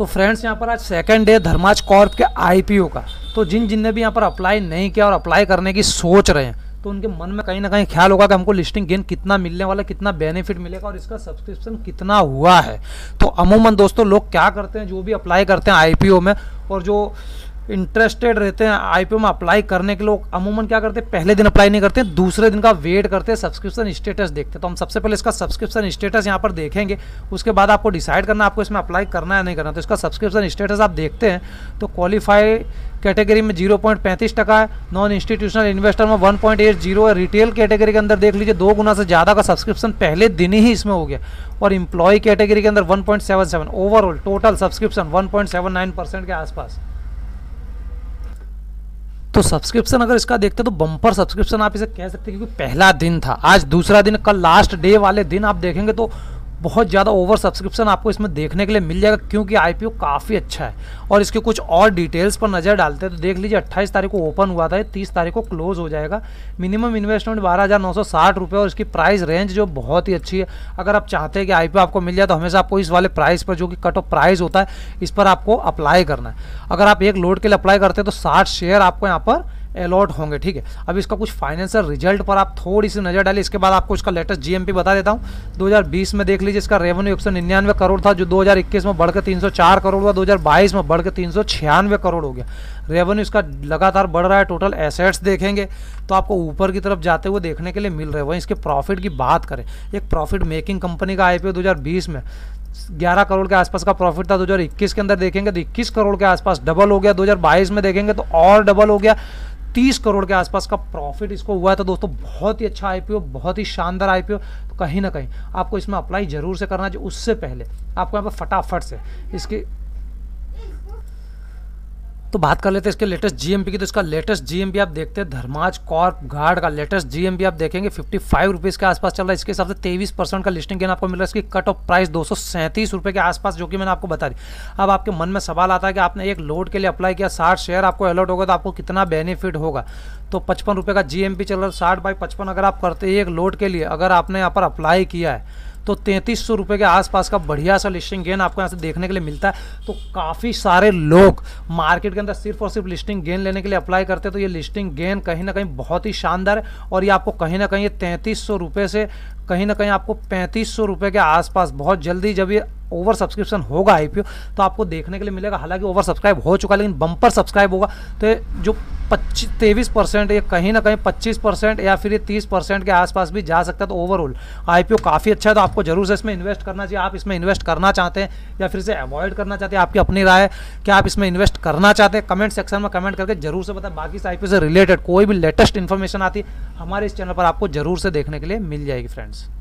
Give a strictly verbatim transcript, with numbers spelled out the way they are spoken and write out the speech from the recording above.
तो फ्रेंड्स यहाँ पर आज सेकंड डे धर्माज कॉर्प के आईपीओ का, तो जिन जिनने भी यहाँ पर अप्लाई नहीं किया और अप्लाई करने की सोच रहे हैं तो उनके मन में कहीं ना कहीं ख्याल होगा कि हमको लिस्टिंग गेन कितना मिलने वाला, कितना बेनिफिट मिलेगा और इसका सब्सक्रिप्शन कितना हुआ है। तो अमूमन दोस्तों लोग क्या करते हैं, जो भी अप्लाई करते हैं आईपीओ में और जो इंटरेस्टेड रहते हैं आईपीओ में अप्लाई करने के, लोग अमूमन क्या करते हैं, पहले दिन अप्लाई नहीं करते, दूसरे दिन का वेट करते हैं, सब्सक्रिप्शन स्टेटस देखते हैं। तो हम सबसे पहले इसका सब्सक्रिप्शन स्टेटस यहाँ पर देखेंगे, उसके बाद आपको डिसाइड करना है आपको इसमें अप्लाई करना या नहीं करना। तो इसका सब्सक्रिप्शन स्टेटस आप देखते हैं तो क्वालिफाई कैटेगरी में जीरो पॉइंट पैंतीस टका है, नॉन इंस्टीट्यूशनल इन्वेस्टर में वन पॉइंट एट जीरो है, रिटेल कैटेगरी के अंदर देख लीजिए दो गुना से ज़्यादा का सब्सक्रिप्शन पहले दिन ही इसमें हो गया, और इम्प्लॉय कैटेगरी के अंदर one point seven seven, overall total subscription one point seven nine percent के आसपास। तो सब्सक्रिप्शन अगर इसका देखते हैं तो बम्पर सब्सक्रिप्शन आप इसे कह सकते हैं, क्योंकि पहला दिन था, आज दूसरा दिन, कल लास्ट डे वाले दिन आप देखेंगे तो बहुत ज़्यादा ओवर सब्सक्रिप्शन आपको इसमें देखने के लिए मिल जाएगा, क्योंकि आईपीओ काफ़ी अच्छा है। और इसके कुछ और डिटेल्स पर नज़र डालते हैं तो देख लीजिए अट्ठाईस तारीख को ओपन हुआ था, तीस तारीख को क्लोज हो जाएगा। मिनिमम इन्वेस्टमेंट बारह हज़ार नौ सौ साठ रुपये और इसकी प्राइस रेंज जो बहुत ही अच्छी है। अगर आप चाहते हैं कि आईपीओ आपको मिल जाए तो हमेशा आपको इस वाले प्राइस पर, जो कि कट ऑफ प्राइस होता है, इस पर आपको अप्लाई करना है। अगर आप एक लोड के लिए अप्लाई करते हैं तो साठ शेयर आपको यहाँ पर अलॉट होंगे, ठीक है। अब इसका कुछ फाइनेंशियल रिजल्ट पर आप थोड़ी सी नज़र डालिए, इसके बाद आपको इसका लेटेस्ट जीएमपी बता देता हूँ। दो हज़ार बीस में देख लीजिए इसका रेवेन्यू एक सौ निन्यानवे करोड़ था, जो दो हज़ार इक्कीस में बढ़कर तीन सौ चार करोड़ हुआ, दो हज़ार बाईस में बढ़कर तीन सौ छियानवे करोड़ हो गया। रेवेन्यू इसका लगातार बढ़ रहा है। टोटल एसेट्स देखेंगे तो आपको ऊपर की तरफ जाते हुए देखने के लिए मिल रहे हैं। वहीं इसके प्रॉफिट की बात करें, एक प्रॉफिट मेकिंग कंपनी का आईपीओ दो हज़ार बीस में ग्यारह करोड़ के आसपास का प्रॉफिट था, दो हज़ार इक्कीस के अंदर देखेंगे तो इक्कीस करोड़ के आसपास डबल हो गया, दो हज़ार बाईस में देखेंगे तो और डबल हो गया, तीस करोड़ के आसपास का प्रॉफिट इसको हुआ है। तो दोस्तों बहुत ही अच्छा आईपीओ, बहुत ही शानदार आईपीओ। तो कहीं ना कहीं आपको इसमें अप्लाई जरूर से करना चाहिए। उससे पहले आपको यहाँ पर फटाफट से इसकी तो बात कर लेते हैं इसके लेटेस्ट जीएमपी की। तो इसका लेटेस्ट जीएमपी आप देखते हैं धर्माज कॉर्प गार्ड का लेटेस्ट जीएमपी आप देखेंगे फिफ्टी फाइव रुपीज़ के आसपास चल रहा है। इसके हिसाब से तेईस परसेंट का लिस्टिंग गेन आपको मिल रहा है। इसकी कट ऑफ प्राइस दो सौ सैंतीस रुपये के आसपास, जो कि मैंने आपको बता दी। अब आपके मन में सवाल आता है कि आपने एक लोड के लिए अप्लाई किया, साठ शेयर आपको अलॉट होगा तो आपको कितना बेनिफिट होगा। तो पचपन रुपये का जीएमपी चल रहा है, साठ बाई पचपन अगर आप करते हैं एक लोड के लिए, अगर आपने यहाँ पर अप्लाई किया है तो तैंतीस सौ रुपये के आसपास का बढ़िया सा लिस्टिंग गेन आपको यहाँ से देखने के लिए मिलता है। तो काफ़ी सारे लोग मार्केट के अंदर सिर्फ और सिर्फ लिस्टिंग गेन लेने के लिए अप्लाई करते हैं। तो ये लिस्टिंग गेन कहीं ना कहीं बहुत ही शानदार है और ये आपको कहीं ना कहीं तैंतीस सौ रुपये से कहीं ना कहीं आपको पैंतीस सौ रुपये के आसपास बहुत जल्दी, जब ये ओवर सब्सक्रिप्शन होगा आईपीओ, तो आपको देखने के लिए मिलेगा। हालांकि ओवर सब्सक्राइब हो चुका है लेकिन बम्पर सब्सक्राइब होगा। तो जो पच्चीस तेईस परसेंट ये कहीं ना कहीं पच्चीस परसेंट या फिर ये तीस परसेंट के आसपास भी जा सकता है। तो ओवरऑल आईपीओ काफ़ी अच्छा है। तो आपको जरूर से इसमें इन्वेस्ट करना चाहिए। आप इसमें इन्वेस्ट करना चाहते हैं या फिर इसे अवॉइड करना चाहते हैं, आपकी अपनी राय है कि आप इसमें इन्वेस्ट करना चाहते हैं, कमेंट सेक्शन में कमेंट करके जरूर से बताएं। बाकी इस आईपीओ से रिलेटेड कोई भी लेटेस्ट इन्फॉर्मेशन आती है हमारे इस चैनल पर आपको जरूर से देखने के लिए मिल जाएगी फ्रेंड्स।